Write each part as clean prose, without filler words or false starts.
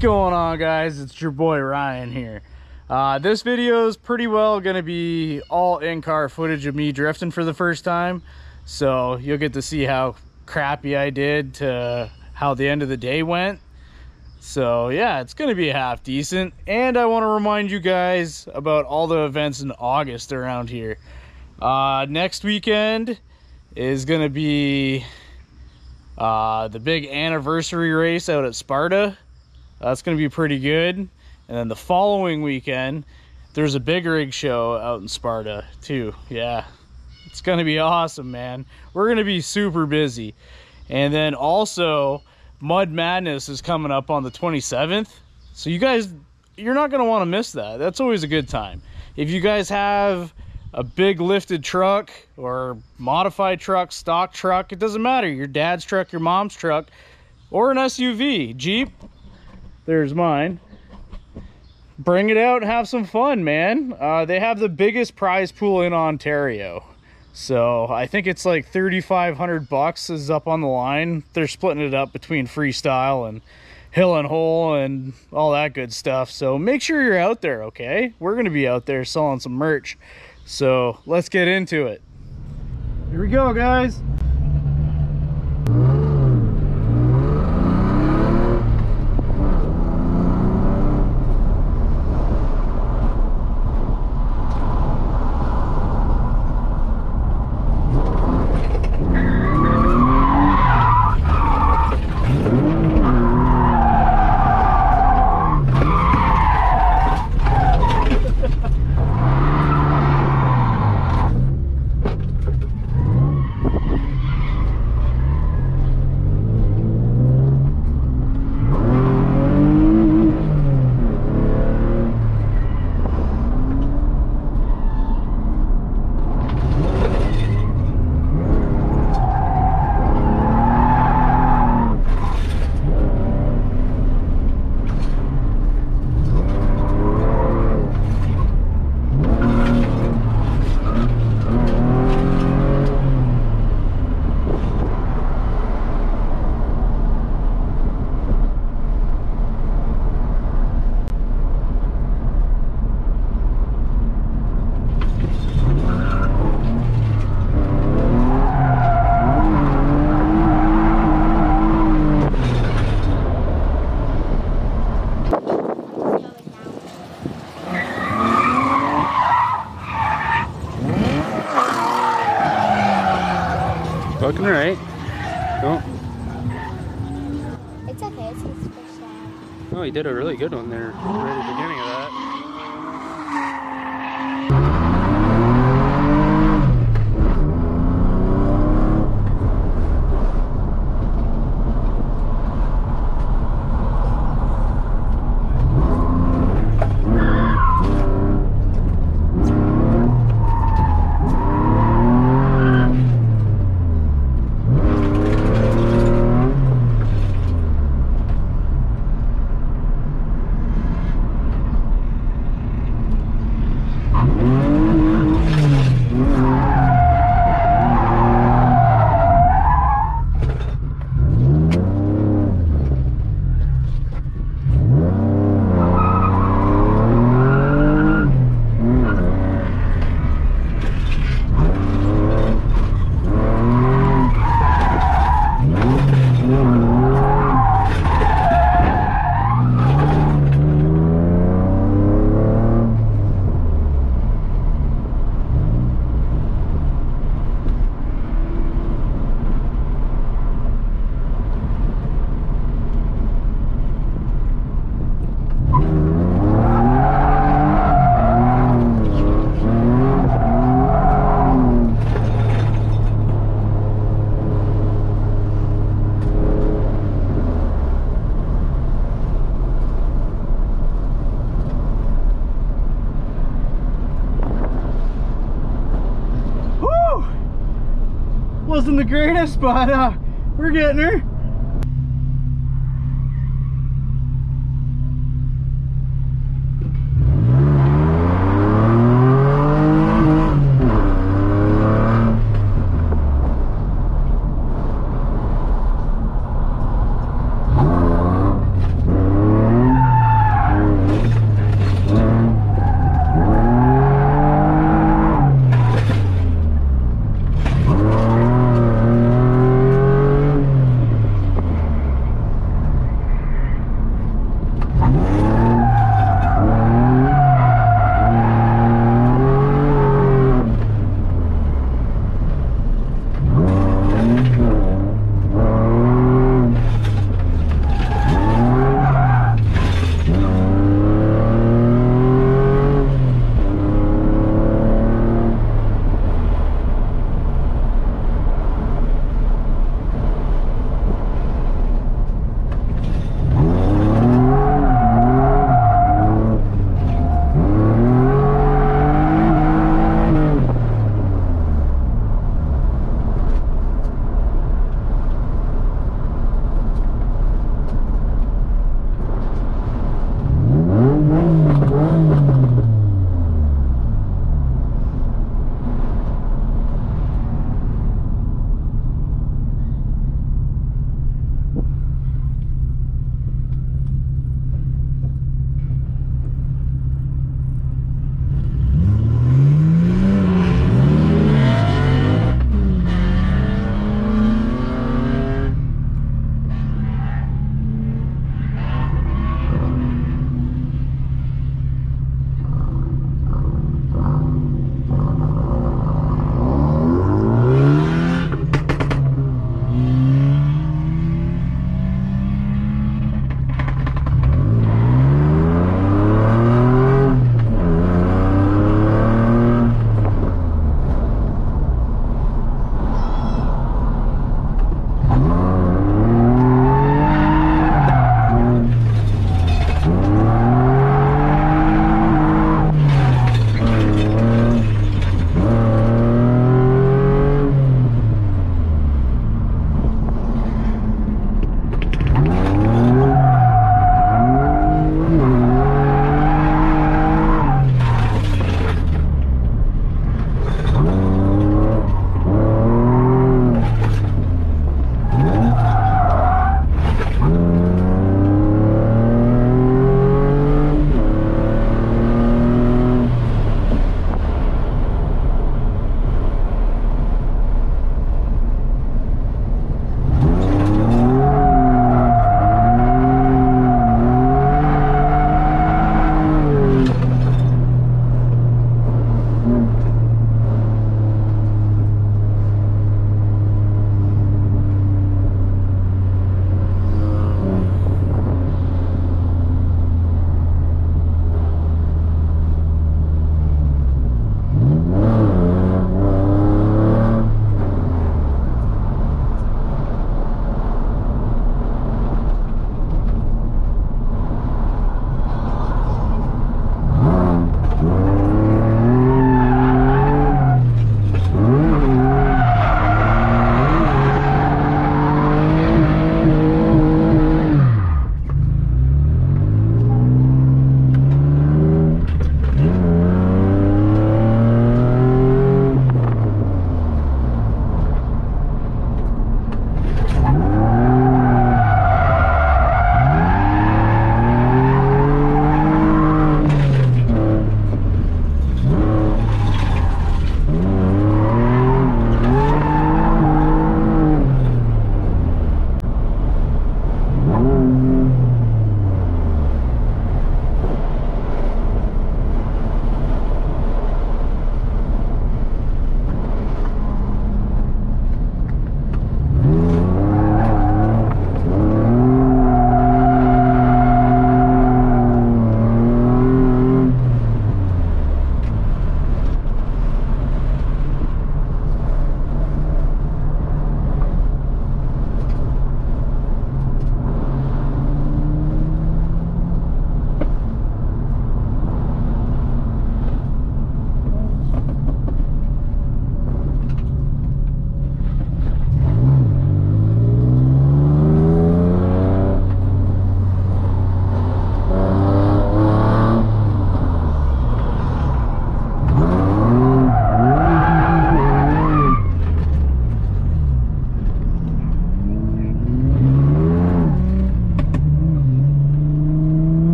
going on, guys? It's your boy Ryan here. This video is pretty well gonna be all in-car footage of me drifting for the first time, so you'll get to see how crappy I did to how the end of the day went. So yeah, it's gonna be half decent. And I want to remind you guys about all the events in August around here. Next weekend is gonna be the big anniversary race out at Sparta. That's going to be pretty good. And then the following weekend, there's a big rig show out in Sparta too. Yeah, it's going to be awesome, man. We're going to be super busy. And then also, Mud Madness is coming up on the 27th. So you guys, you're not going to want to miss that. That's always a good time. If you guys have a big lifted truck or modified truck, stock truck, it doesn't matter, your dad's truck, your mom's truck, or an SUV, Jeep, there's mine, bring it out and have some fun, man. They have the biggest prize pool in Ontario, so I think it's like 3,500 bucks is up on the line. They're splitting it up between freestyle and hill and hole and all that good stuff, so make sure you're out there. Okay, we're going to be out there selling some merch, so let's get into it. Here we go, guys. Looking right. Don't. It's okay, it's his first time. Oh, he did a really good one there right at the beginning of that. Wasn't the greatest, but we're getting her.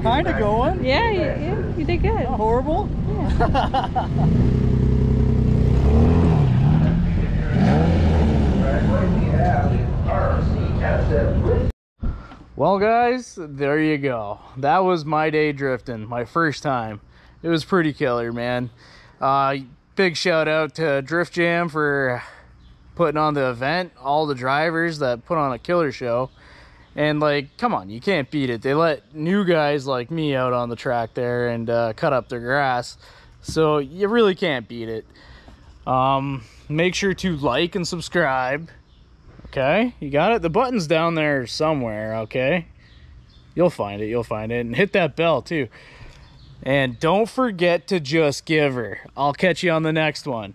I'm kind of going. Yeah, you did good. Not horrible. Yeah. Well guys, there you go. That was my day drifting, my first time. It was pretty killer, man. Big shout out to Drift Jam for putting on the event, all the drivers that put on a killer show. And like, come on, you can't beat it. They let new guys like me out on the track there and cut up their grass. So you really can't beat it. Make sure to like and subscribe. Okay, you got it? The button's down there somewhere, okay? You'll find it. And hit that bell, too. And don't forget to just give her. I'll catch you on the next one.